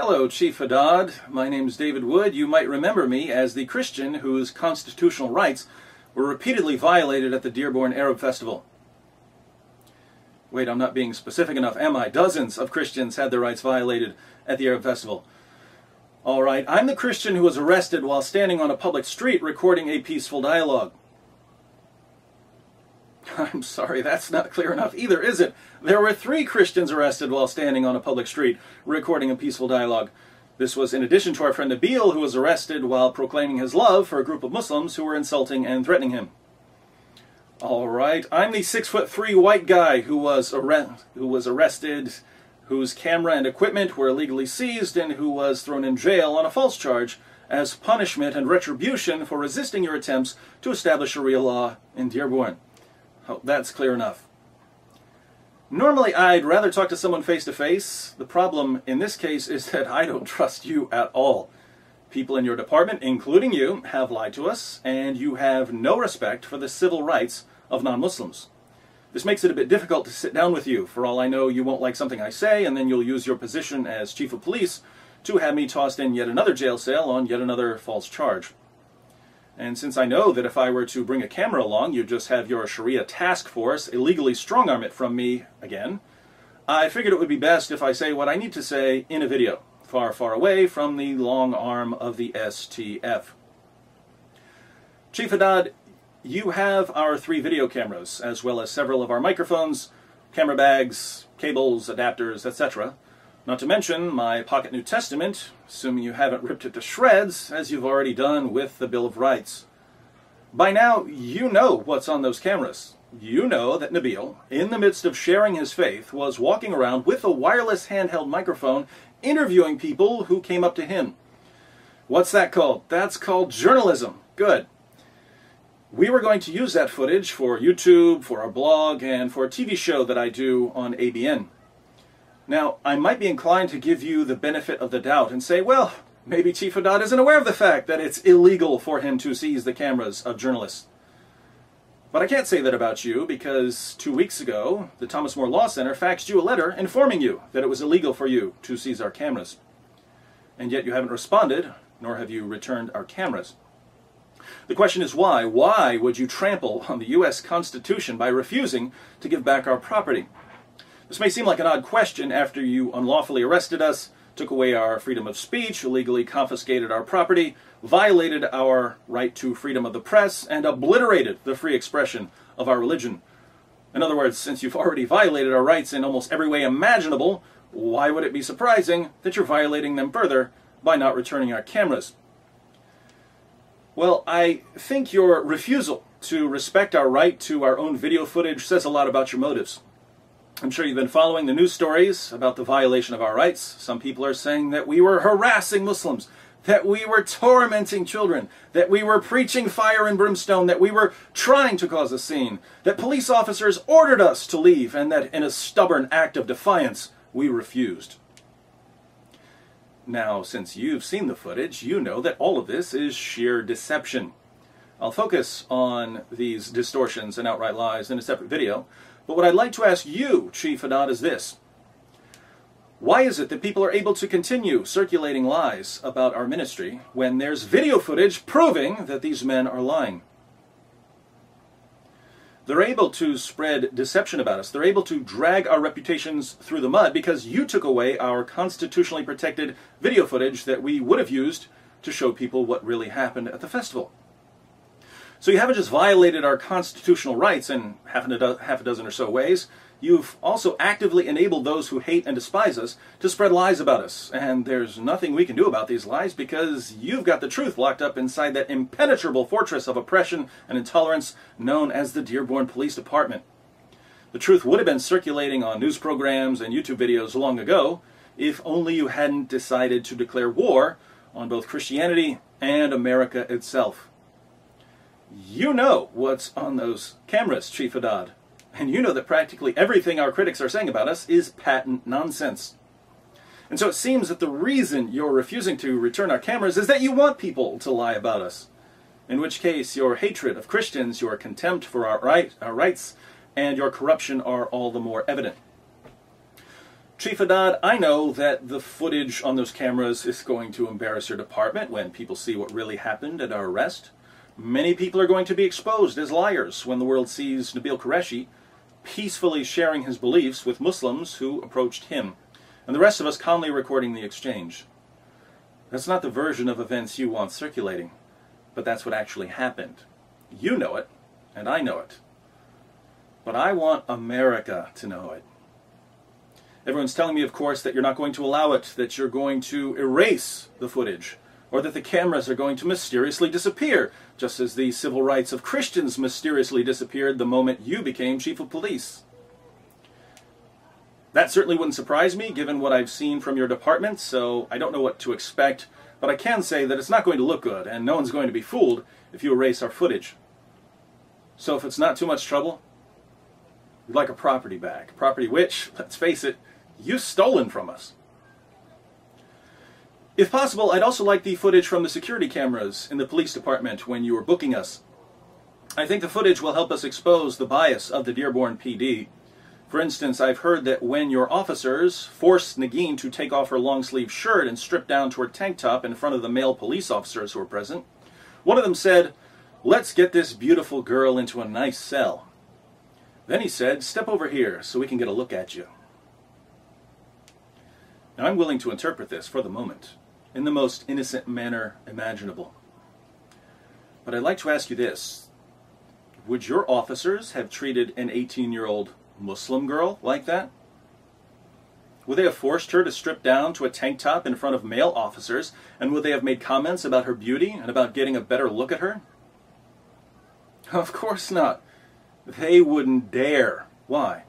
Hello, Chief Haddad. My name's David Wood. You might remember me as the Christian whose constitutional rights were repeatedly violated at the Dearborn Arab Festival. Wait, I'm not being specific enough, am I? Dozens of Christians had their rights violated at the Arab Festival. All right, I'm the Christian who was arrested while standing on a public street recording a peaceful dialogue. I'm sorry, that's not clear enough either, is it? There were 3 Christians arrested while standing on a public street recording a peaceful dialogue. This was in addition to our friend Nabil, who was arrested while proclaiming his love for a group of Muslims who were insulting and threatening him. All right, I'm the 6'3" white guy who was arrested, whose camera and equipment were illegally seized, and who was thrown in jail on a false charge as punishment and retribution for resisting your attempts to establish Sharia law in Dearborn. Oh, that's clear enough. Normally, I'd rather talk to someone face-to-face. The problem in this case is that I don't trust you at all. People in your department, including you, have lied to us, and you have no respect for the civil rights of non-Muslims. This makes it a bit difficult to sit down with you. For all I know, you won't like something I say, and then you'll use your position as chief of police to have me tossed in yet another jail cell on yet another false charge. And since I know that if I were to bring a camera along, you'd just have your Sharia task force illegally strong-arm it from me again, I figured it would be best if I say what I need to say in a video, far, far away from the long arm of the STF. Chief Haddad, you have our 3 video cameras, as well as several of our microphones, camera bags, cables, adapters, etc. Not to mention my pocket New Testament, assuming you haven't ripped it to shreds, as you've already done with the Bill of Rights. By now, you know what's on those cameras. You know that Nabil, in the midst of sharing his faith, was walking around with a wireless handheld microphone, interviewing people who came up to him. What's that called? That's called journalism. Good. We were going to use that footage for YouTube, for our blog, and for a TV show that I do on ABN. Now, I might be inclined to give you the benefit of the doubt and say, well, maybe Chief Haddad isn't aware of the fact that it's illegal for him to seize the cameras of journalists. But I can't say that about you, because 2 weeks ago, the Thomas More Law Center faxed you a letter informing you that it was illegal for you to seize our cameras. And yet you haven't responded, nor have you returned our cameras. The question is why? Why would you trample on the U.S. Constitution by refusing to give back our property? This may seem like an odd question after you unlawfully arrested us, took away our freedom of speech, illegally confiscated our property, violated our right to freedom of the press, and obliterated the free expression of our religion. In other words, since you've already violated our rights in almost every way imaginable, why would it be surprising that you're violating them further by not returning our cameras? Well, I think your refusal to respect our right to our own video footage says a lot about your motives. I'm sure you've been following the news stories about the violation of our rights. Some people are saying that we were harassing Muslims, that we were tormenting children, that we were preaching fire and brimstone, that we were trying to cause a scene, that police officers ordered us to leave, and that in a stubborn act of defiance, we refused. Now, since you've seen the footage, you know that all of this is sheer deception. I'll focus on these distortions and outright lies in a separate video. But what I'd like to ask you, Chief Haddad, is this. Why is it that people are able to continue circulating lies about our ministry when there's video footage proving that these men are lying? They're able to spread deception about us. They're able to drag our reputations through the mud because you took away our constitutionally protected video footage that we would have used to show people what really happened at the festival. So you haven't just violated our constitutional rights in half a dozen or so ways. You've also actively enabled those who hate and despise us to spread lies about us. And there's nothing we can do about these lies because you've got the truth locked up inside that impenetrable fortress of oppression and intolerance known as the Dearborn Police Department. The truth would have been circulating on news programs and YouTube videos long ago if only you hadn't decided to declare war on both Christianity and America itself. You know what's on those cameras, Chief Haddad, and you know that practically everything our critics are saying about us is patent nonsense. And so it seems that the reason you're refusing to return our cameras is that you want people to lie about us, in which case your hatred of Christians, your contempt for our rights, and your corruption are all the more evident. Chief Haddad, I know that the footage on those cameras is going to embarrass your department when people see what really happened at our arrest. Many people are going to be exposed as liars when the world sees Nabeel Qureshi peacefully sharing his beliefs with Muslims who approached him, and the rest of us calmly recording the exchange. That's not the version of events you want circulating, but that's what actually happened. You know it, and I know it. But I want America to know it. Everyone's telling me, of course, that you're not going to allow it, that you're going to erase the footage, or that the cameras are going to mysteriously disappear, just as the civil rights of Christians mysteriously disappeared the moment you became chief of police. That certainly wouldn't surprise me, given what I've seen from your department, so I don't know what to expect, but I can say that it's not going to look good, and no one's going to be fooled if you erase our footage. So if it's not too much trouble, we'd like a property back. Property which, let's face it, you've stolen from us. If possible, I'd also like the footage from the security cameras in the police department when you were booking us. I think the footage will help us expose the bias of the Dearborn PD. For instance, I've heard that when your officers forced Nagin to take off her long-sleeve shirt and strip down to her tank top in front of the male police officers who were present, one of them said, "Let's get this beautiful girl into a nice cell." Then he said, "Step over here so we can get a look at you." Now, I'm willing to interpret this, for the moment, in the most innocent manner imaginable. But I'd like to ask you this. Would your officers have treated an 18-year-old Muslim girl like that? Would they have forced her to strip down to a tank top in front of male officers, and would they have made comments about her beauty and about getting a better look at her? Of course not. They wouldn't dare. Why?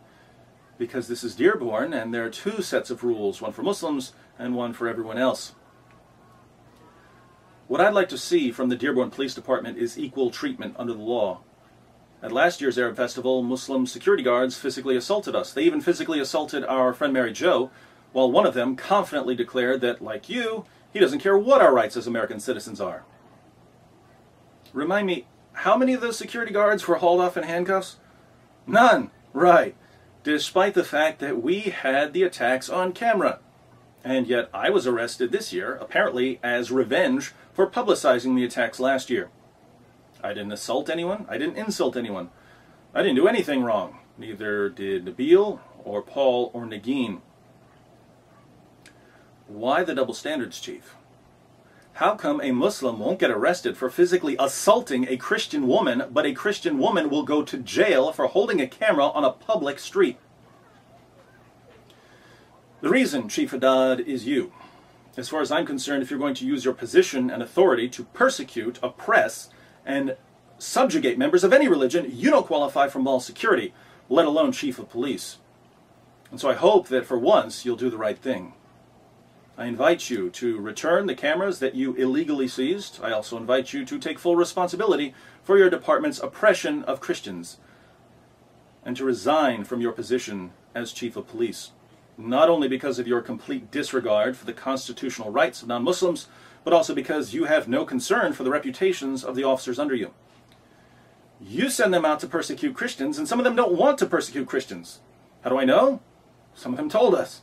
Because this is Dearborn, and there are two sets of rules, one for Muslims and one for everyone else. What I'd like to see from the Dearborn Police Department is equal treatment under the law. At last year's Arab Festival, Muslim security guards physically assaulted us. They even physically assaulted our friend Mary Jo, while one of them confidently declared that, like you, he doesn't care what our rights as American citizens are. Remind me, how many of those security guards were hauled off in handcuffs? None, right. Despite the fact that we had the attacks on camera. And yet I was arrested this year, apparently as revenge for publicizing the attacks last year. I didn't assault anyone. I didn't insult anyone. I didn't do anything wrong. Neither did Nabil or Paul or Nagin. Why the double standards, Chief? How come a Muslim won't get arrested for physically assaulting a Christian woman, but a Christian woman will go to jail for holding a camera on a public street? The reason, Chief Haddad, is you. As far as I'm concerned, if you're going to use your position and authority to persecute, oppress, and subjugate members of any religion, you don't qualify for mall security, let alone chief of police. And so I hope that for once you'll do the right thing. I invite you to return the cameras that you illegally seized. I also invite you to take full responsibility for your department's oppression of Christians and to resign from your position as chief of police, not only because of your complete disregard for the constitutional rights of non-Muslims, but also because you have no concern for the reputations of the officers under you. You send them out to persecute Christians, and some of them don't want to persecute Christians. How do I know? Some of them told us.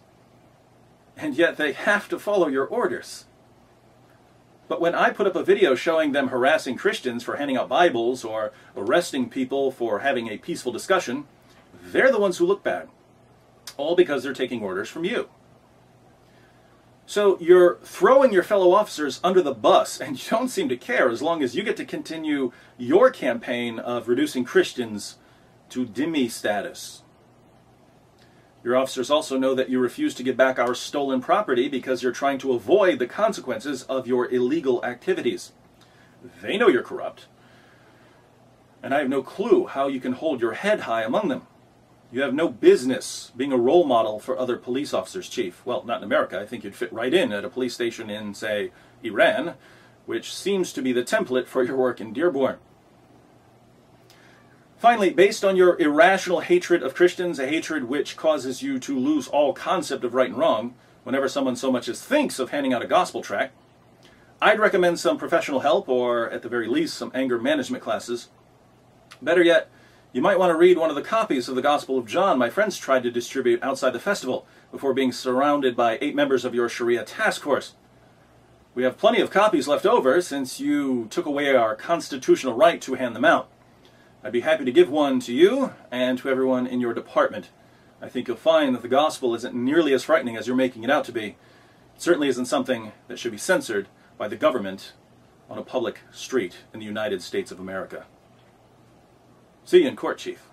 And yet they have to follow your orders. But when I put up a video showing them harassing Christians for handing out Bibles or arresting people for having a peaceful discussion, they're the ones who look bad, all because they're taking orders from you. So you're throwing your fellow officers under the bus, and you don't seem to care as long as you get to continue your campaign of reducing Christians to dhimmi status. Your officers also know that you refuse to give back our stolen property because you're trying to avoid the consequences of your illegal activities. They know you're corrupt, and I have no clue how you can hold your head high among them. You have no business being a role model for other police officers, Chief. Well, not in America. I think you'd fit right in at a police station in, say, Iran, which seems to be the template for your work in Dearborn. Finally, based on your irrational hatred of Christians, a hatred which causes you to lose all concept of right and wrong whenever someone so much as thinks of handing out a gospel tract, I'd recommend some professional help or, at the very least, some anger management classes. Better yet, You might want to read one of the copies of the Gospel of John my friends tried to distribute outside the festival before being surrounded by 8 members of your Sharia task force. We have plenty of copies left over since you took away our constitutional right to hand them out. I'd be happy to give one to you and to everyone in your department. I think you'll find that the gospel isn't nearly as frightening as you're making it out to be. It certainly isn't something that should be censored by the government on a public street in the United States of America. See you in court, Chief.